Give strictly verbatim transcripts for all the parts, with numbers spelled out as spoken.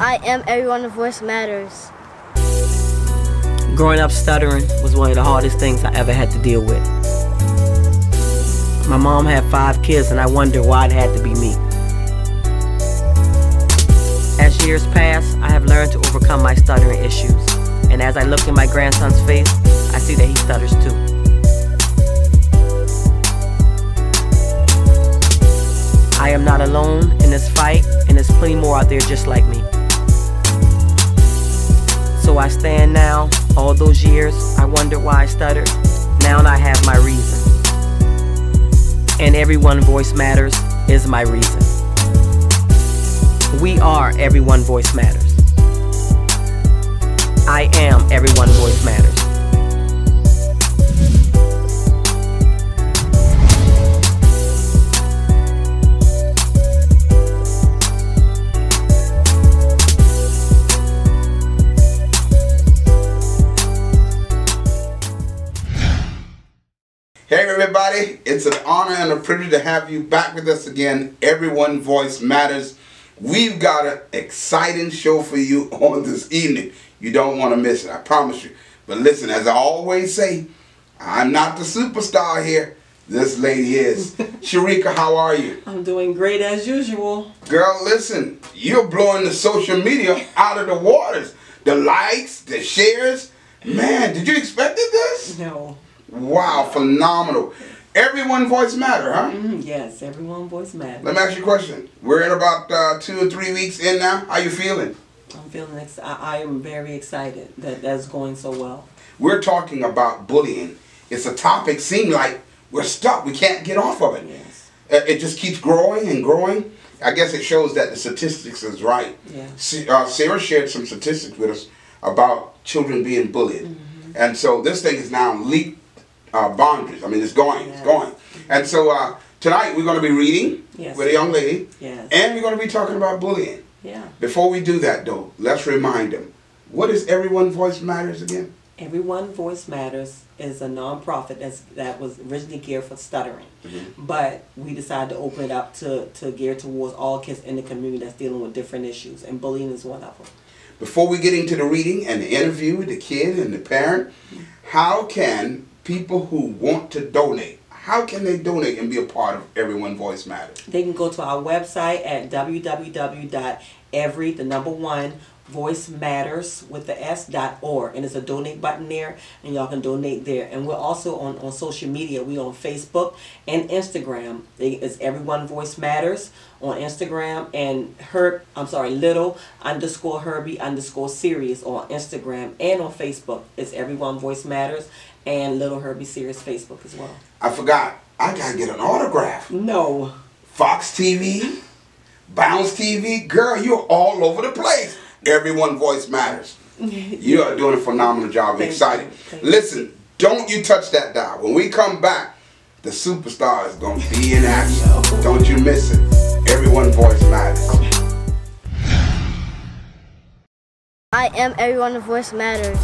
I am Everyone Voice Matters. Growing up stuttering was one of the hardest things I ever had to deal with. My mom had five kids and I wondered why it had to be me. As years pass, I have learned to overcome my stuttering issues. And as I look in my grandson's face, I see that he stutters too. I am not alone in this fight, and there's plenty more out there just like me. So I stand now, all those years, I wondered why I stuttered. Now I have my reason. And Everyone Voice Matters is my reason. We are Everyone Voice Matters. I am Everyone Voice Matters. Hey everybody, it's an honor and a privilege to have you back with us again. Everyone Voice Matters. We've got an exciting show for you on this evening. You don't want to miss it, I promise you. But listen, as I always say, I'm not the superstar here. This lady is. Sharika, how are you? I'm doing great as usual. Girl, listen, you're blowing the social media out of the waters. The likes, the shares. Man, did you expect this? No. Wow, phenomenal. Everyone voice matter, huh? Mm-hmm. Yes, everyone voice matter. Let me ask you a question. We're in about uh, two or three weeks in now. How you feeling? I'm feeling, ex I, I am very excited that that's going so well. We're talking about bullying. It's a topic, seem like we're stuck. We can't get off of it. Yes. It just keeps growing and growing. I guess it shows that the statistics is right. Yeah. Uh, Sarah shared some statistics with us about children being bullied. Mm-hmm. And so this thing is now leaked. Uh, boundaries. I mean, it's going, yes. It's going. And so uh, tonight we're going to be reading yes. with a young lady, yes. and we're going to be talking about bullying. Yeah. Before we do that, though, let's remind them. What is Everyone Voice Matters again? Everyone Voice Matters is a nonprofit that's, that was originally geared for stuttering, mm-hmm. but we decided to open it up to to gear towards all kids in the community that's dealing with different issues, and bullying is one of them. Before we get into the reading and the interview with the kid and the parent, how can people who want to donate, how can they donate and be a part of Everyone Voice Matters? They can go to our website at w w w dot every the number one voice matters with the s dot org, and it's a donate button there, and y'all can donate there. And we're also on, on social media. We're on Facebook and Instagram. It's Everyone Voice Matters on Instagram, and Herb, I'm sorry, Little underscore Herbie underscore Series on Instagram and on Facebook. It's Everyone Voice Matters. And Little Herbie Series Facebook as well. I forgot. I gotta get an autograph. No. Fox T V, Bounce T V. Girl, you're all over the place. Everyone Voice Matters. You are doing a phenomenal job. I'm excited. Listen, don't you touch that dial. When we come back, the superstar is gonna be in action. No. Don't you miss it. Everyone Voice Matters. I am Everyone Voice Matters.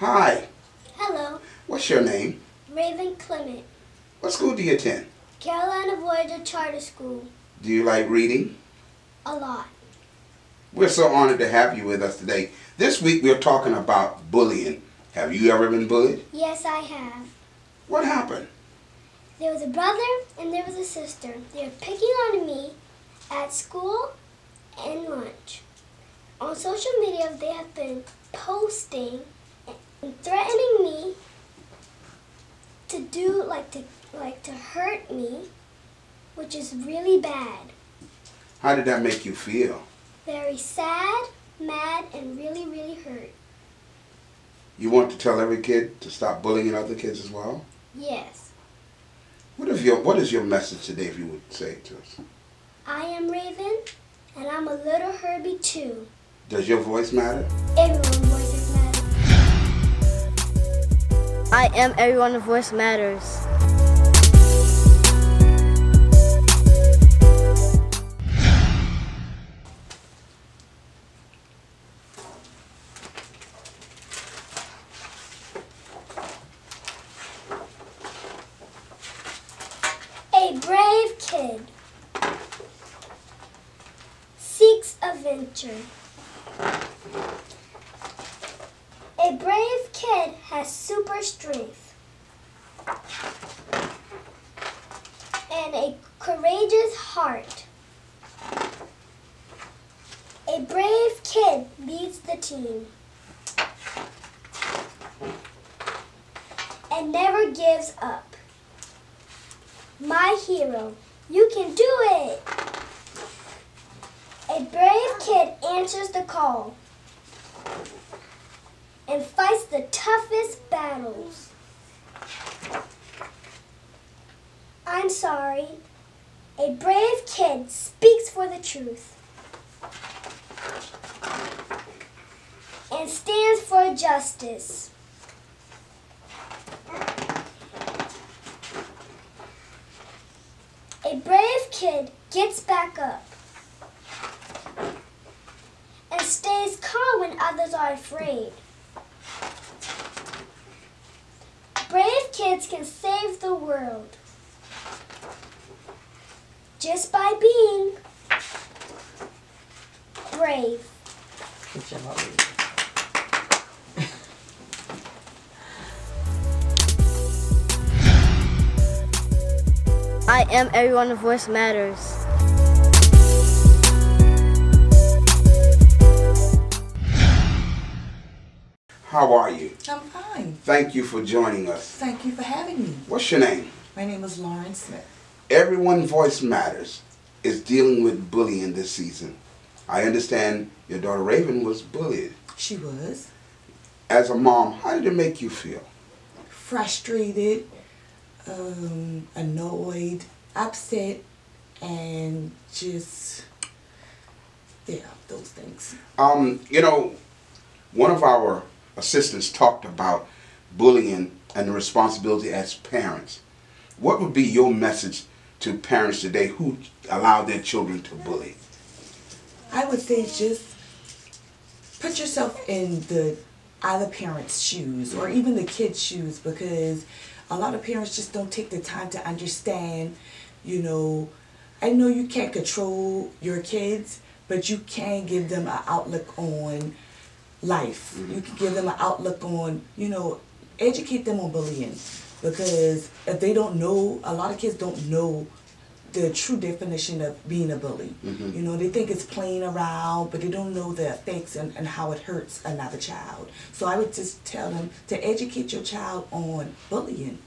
Hi. Hello. What's your name? Raven Clement. What school do you attend? Carolina Voyager Charter School. Do you like reading? A lot. We're so honored to have you with us today. This week we're talking about bullying. Have you ever been bullied? Yes, I have. What happened? There was a brother and there was a sister. They were picking on me at school and lunch. On social media they have been posting and threatening me to do like to like to hurt me, which is really bad. How did that make you feel? Very sad, mad, and really, really hurt. You want to tell every kid to stop bullying other kids as well? Yes. What if your what is your message today, if you would say to us? I am Raven, and I'm a little Herbie too. Does your voice matter? Everyone's voice matters. I am Everyone Voice Matters. picture. A brave kid has super strength. And a courageous heart. A brave kid leads the team. And never gives up. My hero, you can do it! A brave kid answers the call and fights the toughest battles. I'm sorry. A brave kid speaks for the truth and stands for justice. A brave kid gets back up and stays calm when others are afraid. Brave kids can save the world just by being brave. Good job. I am Everyone Voice Matters. How are you? I'm fine. Thank you for joining us. Thank you for having me. What's your name? My name is Lauren Smith. Everyone Voice Matters is dealing with bullying this season. I understand your daughter Raven was bullied. She was. As a mom, how did it make you feel? Frustrated, um, annoyed, upset, and just, yeah, those things. Um, you know, one of our assistants talked about bullying and the responsibility as parents. What would be your message to parents today who allow their children to bully? I would say just put yourself in the other parents' shoes or even the kids' shoes, because a lot of parents just don't take the time to understand, you know, I know you can't control your kids, but you can give them an outlook on life. Mm-hmm. You can give them an outlook on, you know, educate them on bullying, because if they don't know, a lot of kids don't know the true definition of being a bully. Mm-hmm. You know, they think it's playing around, but they don't know the effects and, and how it hurts another child. So I would just tell them to educate your child on bullying.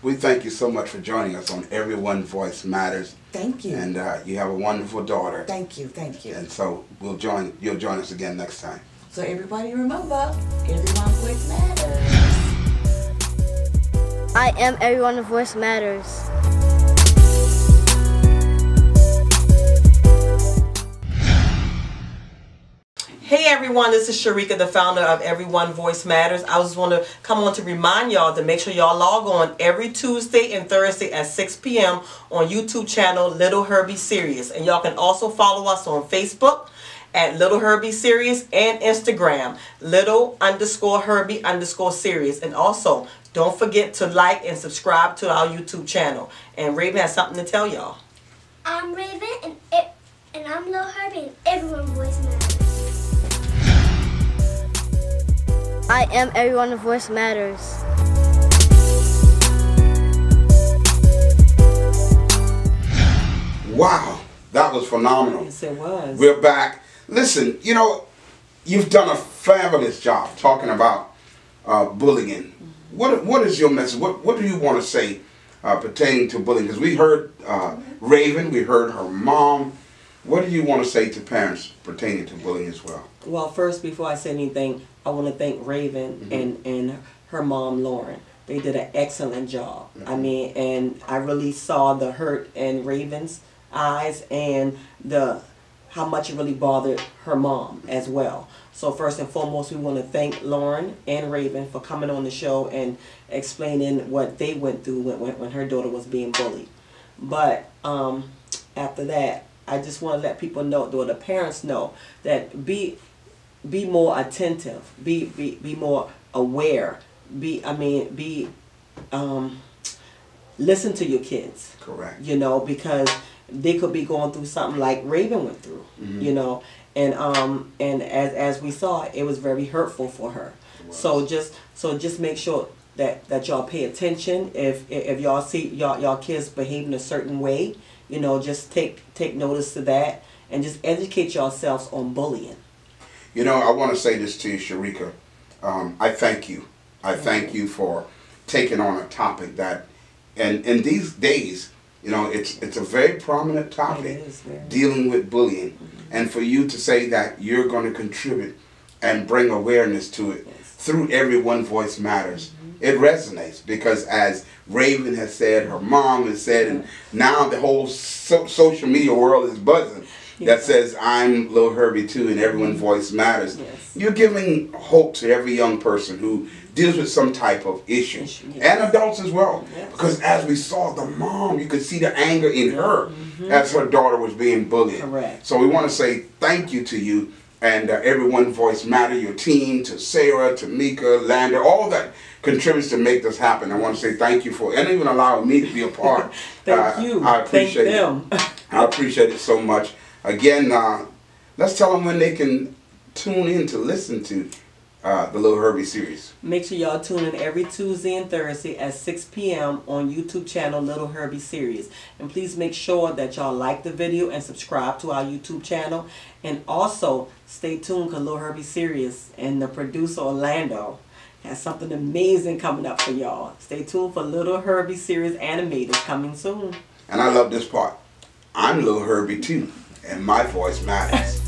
We thank you so much for joining us on Everyone Voice Matters. Thank you. And uh, you have a wonderful daughter. Thank you, thank you. And so we'll join, you'll join us again next time. So everybody remember, everyone's voice matters. I am Everyone's Voice Matters. Hey everyone, this is Sharika, the founder of Everyone Voice Matters. I just want to come on to remind y'all to make sure y'all log on every Tuesday and Thursday at six p m on YouTube channel Little Herbie Series. And y'all can also follow us on Facebook at Little Herbie Series and Instagram, Little underscore Herbie underscore Series. And also, don't forget to like and subscribe to our YouTube channel. And Raven has something to tell y'all. I'm Raven and, it, and I'm Little Herbie and Everyone Voice Matters. I am Everyone Voice Matters. Wow, that was phenomenal. Yes, it was. We're back. Listen, you know, you've done a fabulous job talking about uh, bullying. Mm-hmm. What What is your message? What What do you want to say uh, pertaining to bullying? Because we heard uh, Raven, we heard her mom. What do you want to say to parents pertaining to bullying as well? Well, first, before I say anything, I want to thank Raven mm-hmm. and, and her mom, Lauren. They did an excellent job. Mm-hmm. I mean, and I really saw the hurt in Raven's eyes and the how much it really bothered her mom as well. So first and foremost, we want to thank Lauren and Raven for coming on the show and explaining what they went through when, when, when her daughter was being bullied. But um, after that, I just want to let people know, or the parents know, that be be more attentive, be be, be more aware, be I mean be um, listen to your kids. Correct. You know, because they could be going through something like Raven went through. Mm-hmm. You know, and um and as as we saw, it was very hurtful for her. So just so just make sure that that y'all pay attention. If if y'all see y'all y'all kids behaving a certain way, you know, just take take notice to that and just educate yourselves on bullying. You know, I want to say this to you, Sharika. Um, I thank you. I thank you for taking on a topic that, and in these days, you know, it's it's a very prominent topic, is, yeah. dealing with bullying, mm-hmm. and for you to say that you're going to contribute and bring awareness to it, yes. through Everyone Voice Matters, mm-hmm. it resonates, because as Raven has said, her mom has said, and now the whole so social media world is buzzing. That says, I'm Little Herbie too, and everyone's voice matters. Yes. You're giving hope to every young person who deals with some type of issue, yes. and adults as well. Yes. Because as we saw the mom, you could see the anger in her, mm-hmm. as her daughter was being bullied. Correct. So we want to say thank you to you and uh, Everyone Voice Matter, your team, to Sarah, to Mika, Lander, all that contributes to make this happen. I want to say thank you for, and even allowing me to be a part. Thank uh, you. I appreciate thank them. it. I appreciate it so much. Again, uh, let's tell them when they can tune in to listen to uh, the Little Herbie series. Make sure y'all tune in every Tuesday and Thursday at six P M on YouTube channel Little Herbie Series. And please make sure that y'all like the video and subscribe to our YouTube channel. And also, stay tuned because Little Herbie Series and the producer Orlando has something amazing coming up for y'all. Stay tuned for Little Herbie Series Animated coming soon. And I love this part. I'm Little Herbie too. And my voice matters.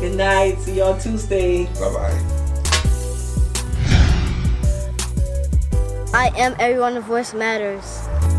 Good night. See y'all Tuesday. Bye-bye. I am Everyone Voice Matters.